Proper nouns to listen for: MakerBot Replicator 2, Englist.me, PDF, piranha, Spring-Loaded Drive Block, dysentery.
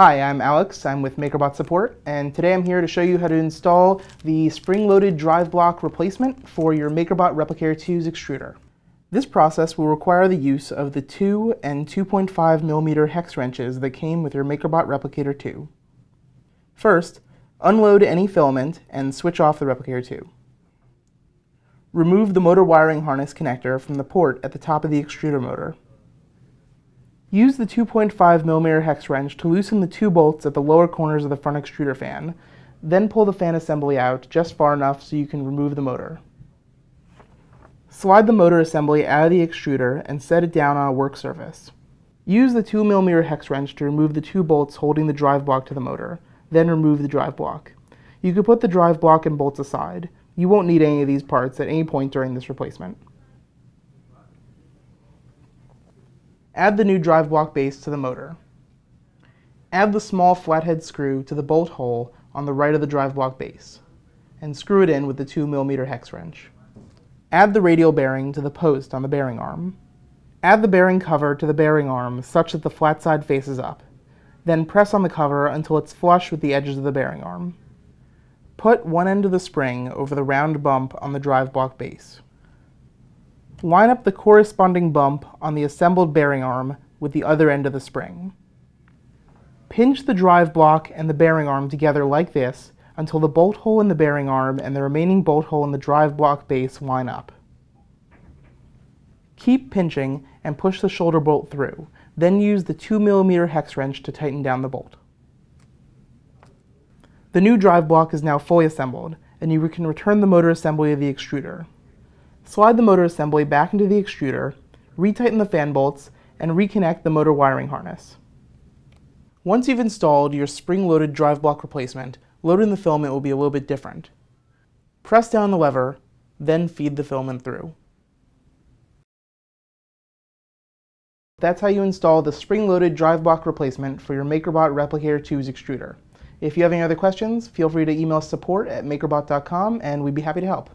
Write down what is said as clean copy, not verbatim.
Hi, I'm Alex, I'm with MakerBot Support, and today I'm here to show you how to install the spring-loaded drive block replacement for your MakerBot Replicator 2's extruder. This process will require the use of the 2 and 2.5 millimeter hex wrenches that came with your MakerBot Replicator 2. First, unload any filament and switch off the Replicator 2. Remove the motor wiring harness connector from the port at the top of the extruder motor. Use the 2.5 millimeter hex wrench to loosen the two bolts at the lower corners of the front extruder fan, then pull the fan assembly out just far enough so you can remove the motor. Slide the motor assembly out of the extruder and set it down on a work surface. Use the 2 millimeter hex wrench to remove the two bolts holding the drive block to the motor, then remove the drive block. You can put the drive block and bolts aside. You won't need any of these parts at any point during this replacement. Add the new drive block base to the motor. Add the small flathead screw to the bolt hole on the right of the drive block base, and screw it in with the 2 millimeter hex wrench. Add the radial bearing to the post on the bearing arm. Add the bearing cover to the bearing arm such that the flat side faces up. Then press on the cover until it's flush with the edges of the bearing arm. Put one end of the spring over the round bump on the drive block base. Line up the corresponding bump on the assembled bearing arm with the other end of the spring. Pinch the drive block and the bearing arm together like this until the bolt hole in the bearing arm and the remaining bolt hole in the drive block base line up. Keep pinching and push the shoulder bolt through, then use the 2 millimeter hex wrench to tighten down the bolt. The new drive block is now fully assembled, and you can return the motor assembly to the extruder. Slide the motor assembly back into the extruder, retighten the fan bolts, and reconnect the motor wiring harness. Once you've installed your spring-loaded drive block replacement, loading the filament will be a little bit different. Press down the lever, then feed the filament through. That's how you install the spring-loaded drive block replacement for your MakerBot Replicator 2's extruder. If you have any other questions, feel free to email support@makerbot.com and we'd be happy to help.